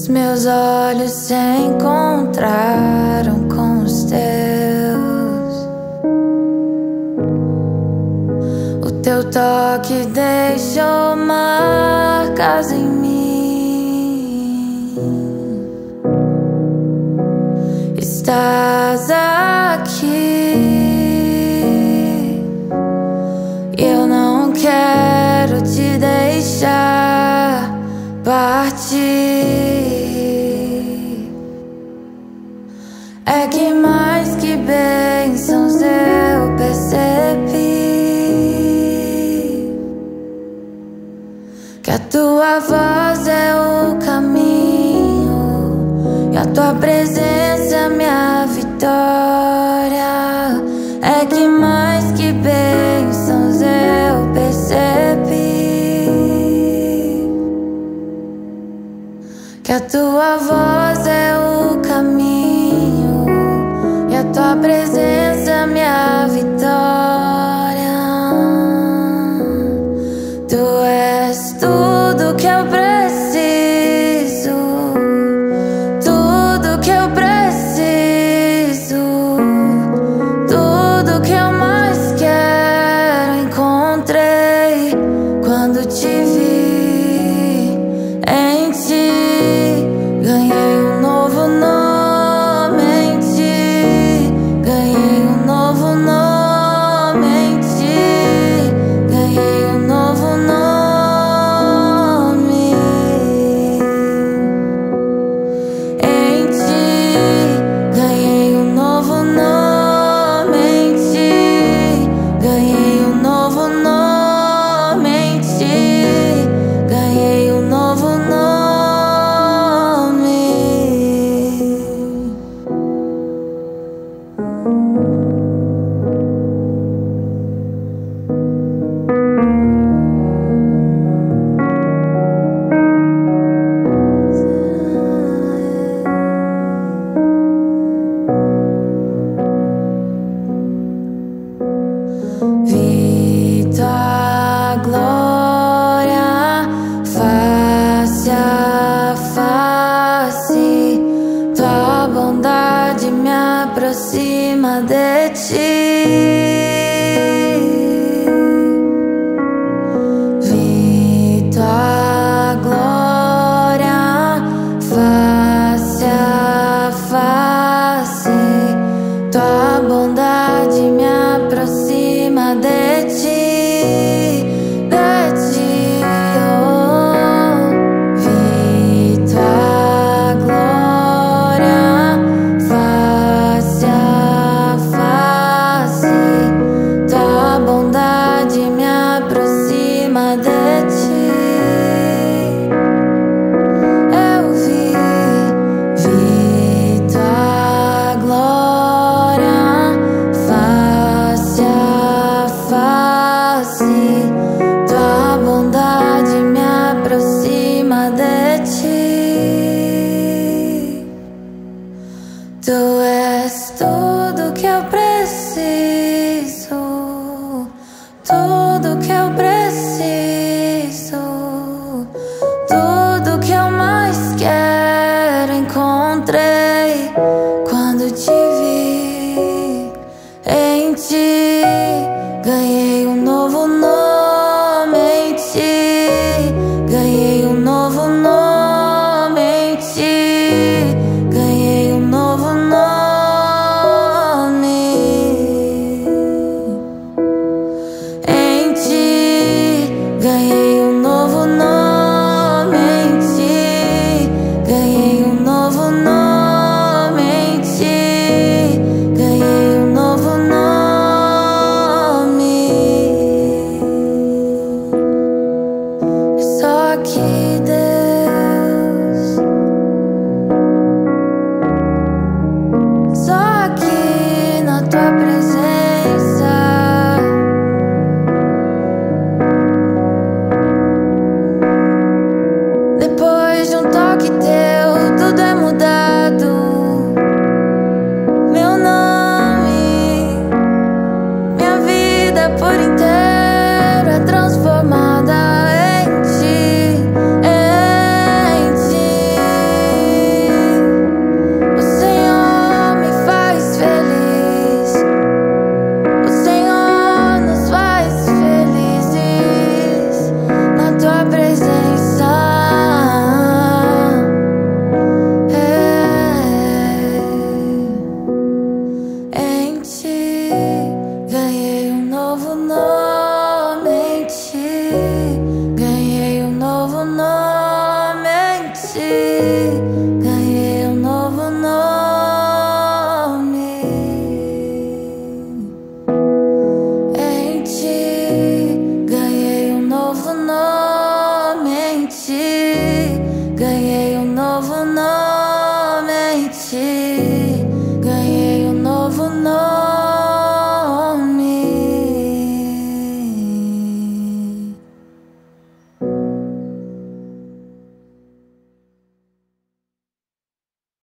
Os meus olhos se encontraram com os teus. O teu toque deixou marcas em mim. Estás aqui, eu não quero te deixar partir. É que mais que bênçãos eu percebi que a tua voz é o caminho e a tua presença é minha vitória. É que mais que bênçãos eu percebi que a tua voz é o caminho e a tua presença é minha vitória. Tu és tudo que eu preciso.